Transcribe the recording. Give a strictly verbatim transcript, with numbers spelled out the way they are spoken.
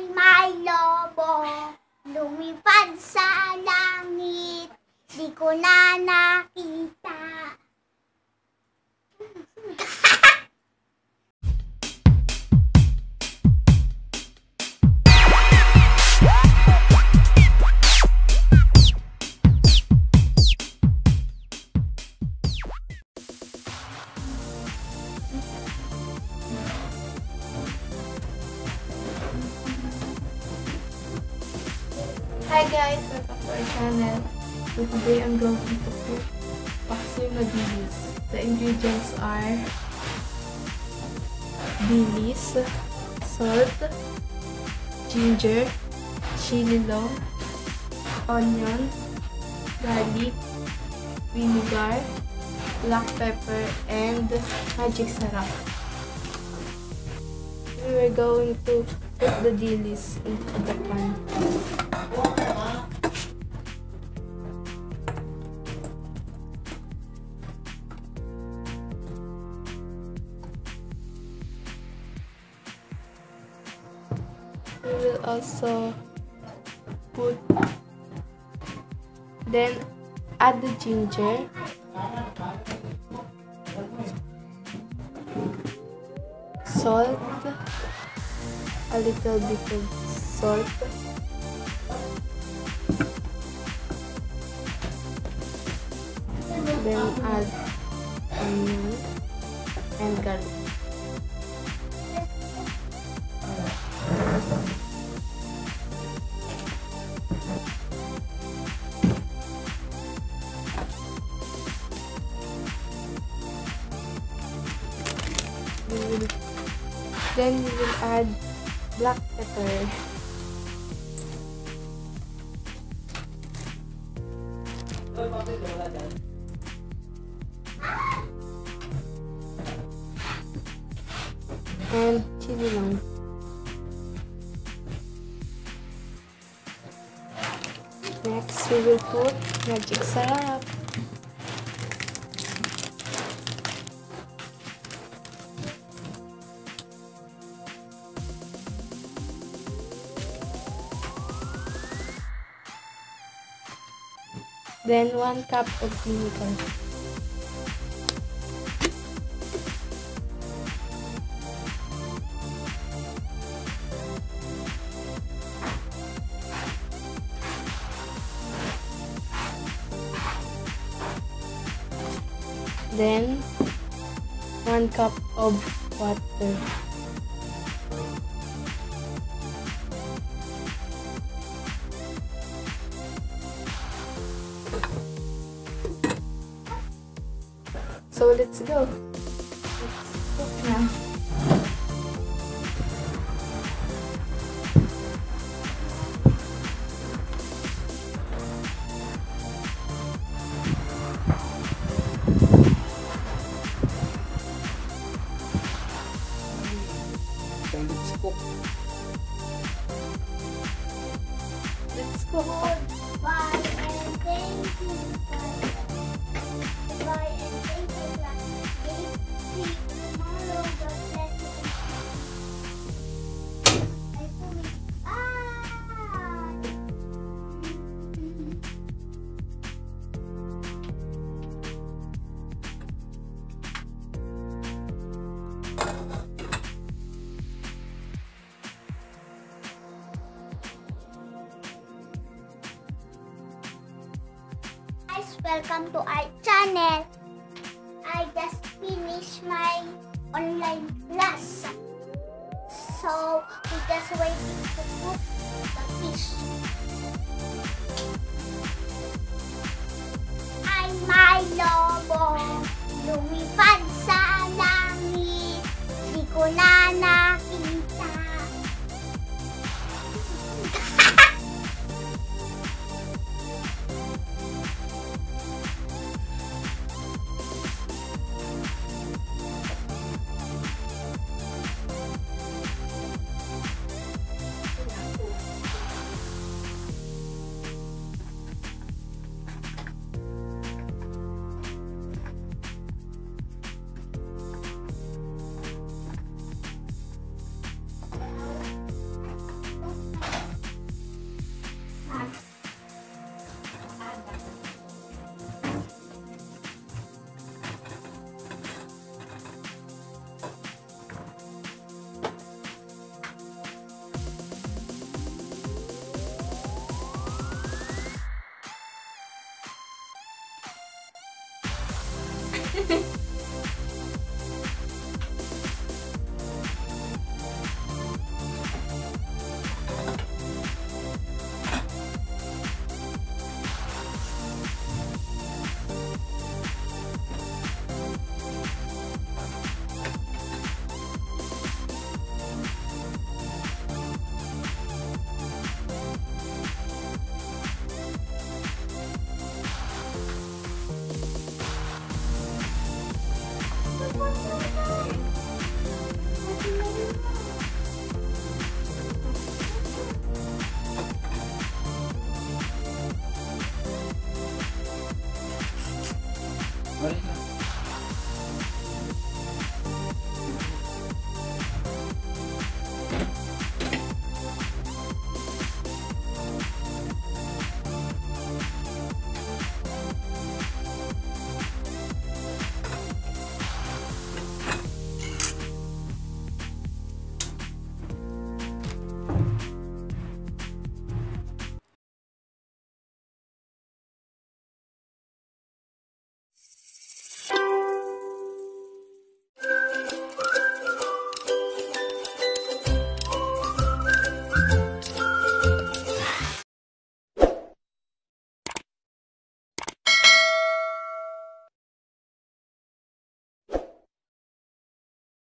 ay may lobo, lumipad sa langit, di ko na nakita. Hi guys! Welcome to our channel. So today I'm going to cook paksiw na dilis. The ingredients are dilis, salt, ginger, chili long, onion, garlic, vinegar, black pepper, and magic sarap. We were going to put the dilis into the pan. We will also put, then add the ginger, salt, a little bit of salt, then add onion and garlic. We will, then we will add black pepper, and chili long. Next, we will put magic sarap. Then one cup of vinegar. Then one cup of water. So let's go. Let's cook now. So let's cook. Let's cook. Bye and thank you. Welcome to our channel. I just finished my online class, so we just waiting to cook the fish. Ay may lobo, lumipad sa langit, di ko na nakita.